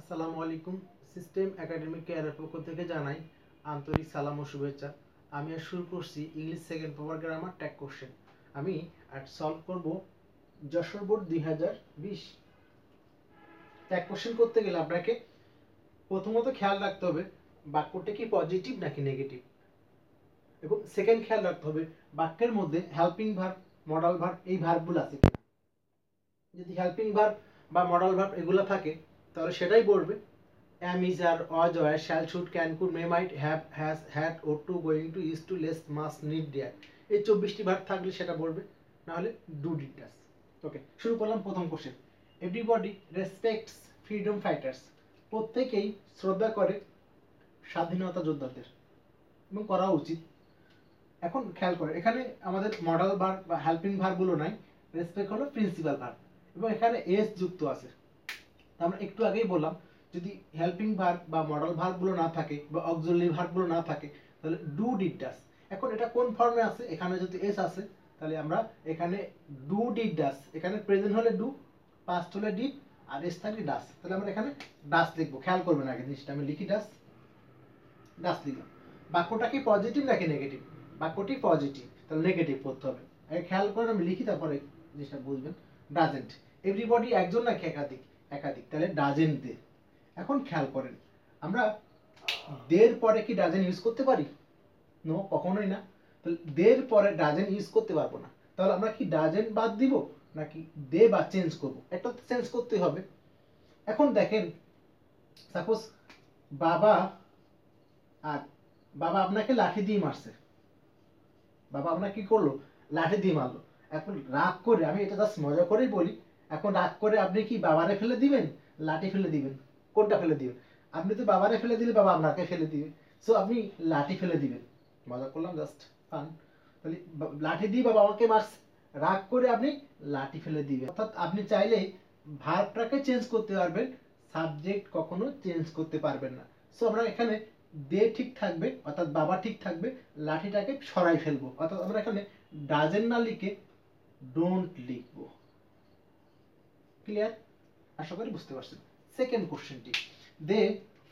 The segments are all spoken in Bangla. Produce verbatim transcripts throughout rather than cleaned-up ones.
আসসালামু আলাইকুম সিস্টেম একাডেমিক কেয়ারের পক্ষ থেকে জানাই আন্তরিক সালাম ও শুভেচ্ছা। আমি আজ শুরু করছি English second paper grammar tag question. আমি আজ সলভ করব যশোর বোর্ড দুই হাজার বিশ। ট্যাগ কোশ্চেন করতে গেলে আপনাকে প্রথমত খেয়াল রাখতে হবে বাক্যটা কি পজিটিভ নাকি নেগেটিভ, এবং সেকেন্ড খেয়াল রাখতে হবে বাক্যের মধ্যে হেল্পিং ভার্ব, মডাল ভার্ব এই ভার্বগুলো আছে কিনা। যদি হেল্পিং ভার্ব বা মডাল ভার্ব এগুলো থাকে তাহলে সেটাই বলবে am, is, are, was, were, shall, should, can, could, may, might, have, has, had, ought to, going to, is to, lest, must, need, dare এই চব্বিশটি ভার্ব থাকলে সেটা বলবে, না হলে do, did, does। ওকে, শুরু করলাম প্রথম question. everybody respects freedom fighters, প্রত্যেকেই শ্রদ্ধা করে স্বাধীনতা যোদ্ধাদের এবং করা উচিত। এখন খেয়াল করে এখানে আমাদের মডাল ভার্ব বা হেল্পিং ভার্বগুলো নাই, রেসপেক্ট হলো প্রিন্সিপাল ভার্ব এবং এখানে এস যুক্ত আছে। আমরা একটু আগেই বললাম যদি হেল্পিং ভার্ব বা মডাল ভার্বগুলো না থাকে বা অক্সিলারি ভার্বগুলো না থাকে তাহলে ডু, ডিড, ডাস। এখন এটা কোন ফর্মে আছে, এখানে যদি এস আছে তাহলে আমরা এখানে ডু, ডিড, ডাস, এখানে প্রেজেন্ট হলে ডু, পাস্ট হলে ডিড আর এস থাকলে ডাস, তাহলে আমরা এখানে ডাস লিখবো। খেয়াল করবেন আগে জিনিসটা, আমি লিখি ডাস, ডাস লিখলাম। বাক্যটা কি পজিটিভ নাকি নেগেটিভ? বাক্যটি পজিটিভ, তাহলে নেগেটিভ করতে হবে। আগে খেয়াল করেন, আমি লিখি তারপরে জিনিসটা বুঝবেন। ডাজেন্ট, এভরিবডি একজন নাকি একাধিক? একাধিক, তাহলে ডাজেন্ট দে। এখন খেয়াল করেন আমরা দের পরে কি ডাজেন্ট ইউজ করতে পারি? নো, কখনোই না। তাহলে দের পরে ডাজেন্ট ইউজ করতে পারবো না, তাহলে আমরা কি ডাজেন্ট বাদ দিব নাকি দে বা চেঞ্জ করবো? একটা তো চেঞ্জ করতে হবে। এখন দেখেন সাপোজ বাবা আর বাবা আপনাকে লাঠি দিয়ে মারছে, বাবা আপনাকে কি করলো? লাঠি দিয়ে মারলো। এখন রাগ করে, আমি এটা জাস্ট মজা করেই বলি, এখন রাগ করে আপনি কি বাবারে ফেলে দিবেন, লাঠি ফেলে দিবেন? কোনটা ফেলে দিবেন? আপনি তো বাবারে ফেলে দিলে বাবা আপনাকে ফেলে দিবে, সো আপনি লাঠি ফেলে দিবেন। মজা করলাম, জাস্ট ফান। তাহলে লাঠি দিয়ে বাবা আমাকে মারছে, রাগ করে আপনি লাঠি ফেলে দিবেন। অর্থাৎ আপনি চাইলে ভার্বটাকে চেঞ্জ করতে পারবেন, সাবজেক্ট কখনো চেঞ্জ করতে পারবেন না। সো আমরা এখানে দে ঠিক থাকবে, অর্থাৎ বাবা ঠিক থাকবে, লাঠিটাকে সরাই ফেলবো। অর্থাৎ আমরা এখানে ডাজেন্ট না লিখে ডোন্ট লিখবো। ক্লিয়ার? আশা করি বুঝতে পারছেন। সেকেন্ড কোশ্চেনটি, they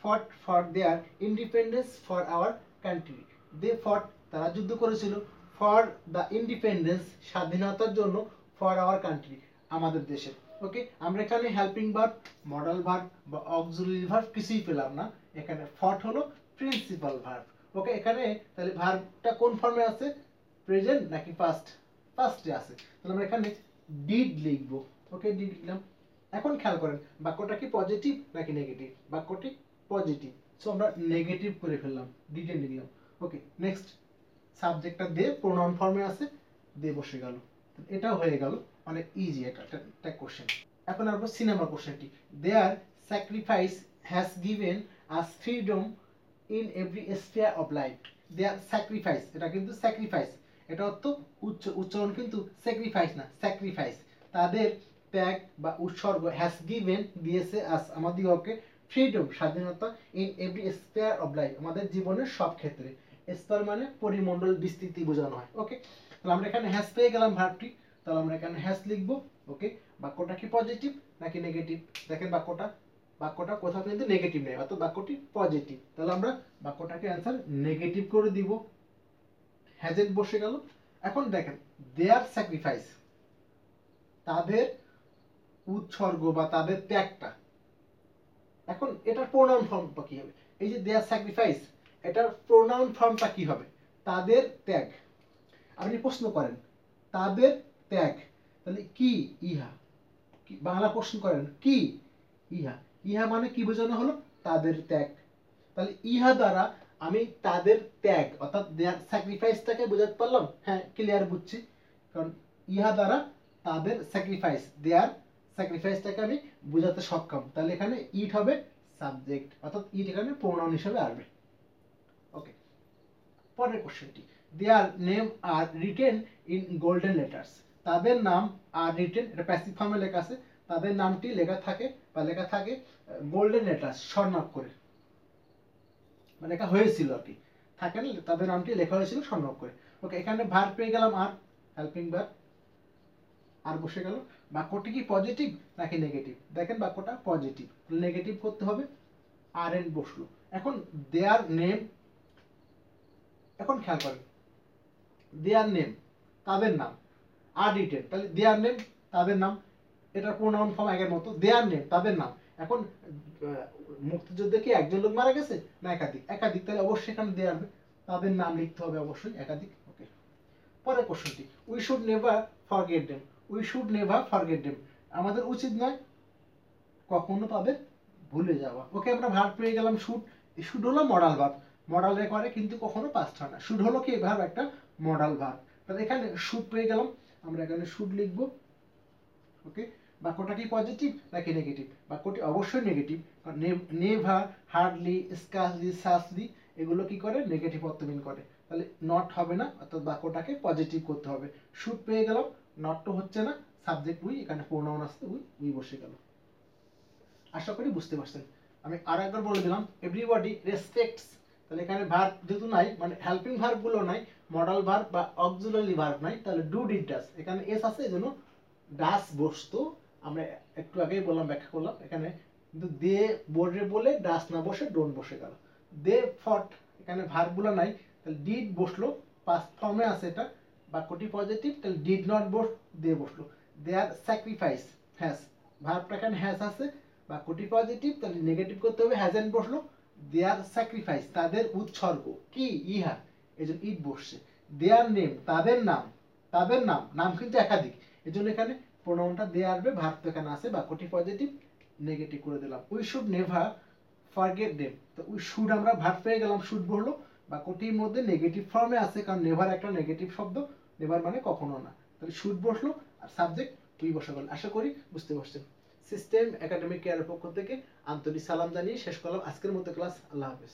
fought for their independence for our country. They fought, তারা যুদ্ধ করেছিল, ফর দ্য ইন্ডিপেন্ডেন্স, স্বাধীনতার জন্য, ফর আওয়ার কান্ট্রি, আমাদের দেশের। ওকে, আমরা এখানে হেল্পিং ভার্ব, মডাল ভার্ব বা অক্সিলারি ভার্ব কিছুই পেলাম না। এখানে ফট হলো প্রিন্সিপাল ভার্ব। ওকে, এখানে তাহলে ভার্বটা কোন ফর্মে আছে, প্রেজেন্ট নাকি পাস্ট? পাস্টে আছে, তাহলে আমরা এখানে ডিড লিখবো। ওকে, ডিড লিখলাম। এখন খেয়াল করেন বাক্যটা কি পজিটিভ নাকি নেগেটিভ? বাক্যটি পজিটিভ, সো আমরা নেগেটিভ করে ফেললাম, ডিড এ নিলাম। ওকে, নেক্সট সাবজেক্টটা দে প্রোনাউন ফর্মে আছে, দে বসে গেল, এটা হয়ে গেল অনেক ইজি একটা একটা কোশ্চেন। এখন আসবো সিনেমা কোশ্চেনটি। Their sacrifice has given us freedom in every sphere of life. Their sacrifice, এটা কিন্তু স্যাক্রিফাইস, এটা অর্থ উচ্চ উচ্চারণ কিন্তু স্যাক্রিফাইস না, স্যাক্রিফাইস। তাদের ত্যাগ বা উৎসর্গ, হ্যাজ গিভেন দিয়েছে, আস আমাদিগকে, ফ্রিডম স্বাধীনতা, in every sphere of life আমাদের জীবনের সব ক্ষেত্রে। স্ফিয়ার মানে পরিমণ্ডল, বিস্তৃতি বোঝানো হয়। ওকে, তাহলে আমরা এখানে হ্যাজ পেয়ে গেলাম ভার্বটি, তাহলে আমরা এখানে হ্যাজ লিখবো। ওকে, বাক্যটা কি পজিটিভ নাকি নেগেটিভ? দেখেন বাক্যটা বাক্যটা কোথাও কিন্তু নেগেটিভ নেই, অর্থাৎ বাক্যটি পজিটিভ, তাহলে আমরা বাক্যটাকে অ্যান্সার নেগেটিভ করে দিব। হ্যাজেন্ট বসে গেল। এখন দেখেন দেয়ার স্যাক্রিফাইস, তাদের উৎসর্গ বা তাদের ত্যাগটা। এখন এটার প্রোনাউন ফর্মটা কি হবে? এই যে দেয়ার স্যাক্রিফাইস, এটার প্রোনাউন ফর্মটা কি হবে? তাদের ত্যাগ। আপনি প্রশ্ন করেন তাদের ত্যাগ, তাহলে কি ইহা, কি বাংলা প্রশ্ন করেন কি ইহা, ইহা মানে কি বোঝানো হলো? তাদের ত্যাগ। তাহলে ইহা দ্বারা আমি তাদের ত্যাগ অর্থাৎ দেয়ার স্যাক্রিফাইসটাকে বোঝাতে পারলাম। হ্যাঁ, ক্লিয়ার, বুঝছি। কারণ ইহা দ্বারা তাদের স্যাক্রিফাইস, দেয়ার স্যাক্রিফাইসটাকে আমি বোঝাতে সক্ষম। তাহলে এখানে ইট হবে সাবজেক্ট, অর্থাৎ ইট এখানে প্রোনাউন হিসেবে আসবে। ওকে, পরের কোশ্চেনটি, their name are written in golden letters. তাদের নাম আর রিটেন, এটা প্যাসিভ ফর্মে লেখা আছে, তাদের নামটি লেখা থাকে বা লেখা থাকে গোল্ডেন লেটার্স, স্বর্ণাক্ষরে, মানে লেখা হয়েছিল আর কি, থাকে না, তাদের নামটি লেখা হয়েছিল স্বর্ণাক্ষরে। ওকে, এখানে ভার্ব পেয়ে গেলাম আর, হেল্পিং ভার্ব। आर बसे गेल वाक्यटी कि पजिटिव नाकि नेगेटिव देखें वाक्यटा पजिटिव नेगेटिव करते होबे आर एन बसलो एखन देयर नेम एखन ख्याल करें देयर नेम तादेर नाम आर रिटेन ताहले देयर नेम तादेर नाम एटा प्रोनाउन फर्म आगेर मतो देयर नेम तादेर नाम এখন মুক্তিযোদ্ধা কি একজন লোক মারা গেছে না একাধিক একাধিক তাহলে অবশ্যই এখানে দেয়া হবে তাদের নাম লিখতে হবে অবশ্যই একাধিক ওকে পরের প্রশ্নটি we should never forget them we should never forget them আমাদের উচিত নয় কখনো তাদের ভুলে যাওয়া ওকে আমরা ভার্ব পেয়ে গেলাম শুড শুড হলো মডাল ভার্ব মডালে করে কিন্তু কখনো পাস্ট হয় না শুড হলো কি ভার্ব একটা মডাল ভার্ব তাহলে এখানে শুড পেয়ে গেলাম আমরা এখানে শুড লিখব ওকে वाक्यटा कि पजिटिव नाकि नेगेटिव वाक्यटी अवश्य negative never hardly scarcely scarcely एगुलो कि करे नेगेटिव अर्थ मीन करे ताहले नट हबे ना अर्थात वाक्यटाके पजिटिव करते हबे शुड पेये गेलाम नट तो हच्छे ना सब्जेक्ट उई एखाने प्रोनाउन आछे उई उई बसे गेल आशा करी बुझते पारछेन आमि आरेकबार बोले दिलाम एवरीबडी रेसपेक्टस ताहले एखाने भार्ब जेहेतु नाई माने हेल्पिंग भार्बगुलो नाई मडल भार्ब बा अक्सिलियारि भार्ब नाई ताहले डू डिड डास एखाने एस आछे एजोन्नो डास बसतो আমরা একটু আগেই বললাম ব্যাখ্যা করলাম এখানে কিন্তু দে বোর্ডে বলে ডাস না বসে ডোন্ট বসে গেল দে ফট এখানে ভার্বগুলো নাই তাহলে ডিড বসলো পাস্ট ফর্মে আছে এটা বাক্যটি পজিটিভ তাহলে ডিড নট বস দে বসলো देयर স্যাক্রিফাইস হ্যাজ ভার্বটা এখানে হ্যাজ আছে বাক্যটি পজিটিভ তাহলে নেগেটিভ করতে হবে হ্যাজেন্ট বসলো देयर স্যাক্রিফাইস তাদের উৎসর্গ কি ইহা এজন্য ইট বসছে देयर নেম তাদের নাম তাদের নাম নাম কিন্তু একাধিক এজন্য এখানে प्रोनाउनটা দেয়া আসবে ভার্ব তো এখানে আছে বাক্যটি পজিটিভ নেগেটিভ করে দিলাম we should never forget them তো উই শুড আমরা ভার্ব পেয়ে গেলাম শুড বললো বাক্যটির মধ্যে নেগেটিভ ফর্মে আছে কারণ নেভার একটা নেগেটিভ শব্দ নেভার মানে কখনো না তাহলে শুড বসলো আর সাবজেক্ট উই বসে গেল আশা করি বুঝতে পারছেন সিস্টেম একাডেমিক কেয়ারের পক্ষ থেকে আন্তরিক সালাম জানিয়ে শেষ করলাম আজকের মতো ক্লাস আল্লাহ হাফেজ।